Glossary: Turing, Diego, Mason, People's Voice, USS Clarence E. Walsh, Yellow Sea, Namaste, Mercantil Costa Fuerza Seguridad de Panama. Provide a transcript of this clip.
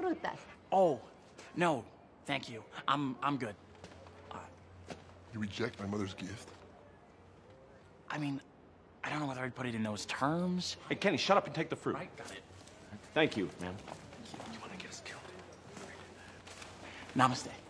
frutas. Oh, no, thank you. I'm good. You reject my mother's gift? I mean, I don't know whether I'd put it in those terms. Hey, Kenny, shut up and take the fruit. Right, got it. Thank you, man. You want to get us killed? Namaste.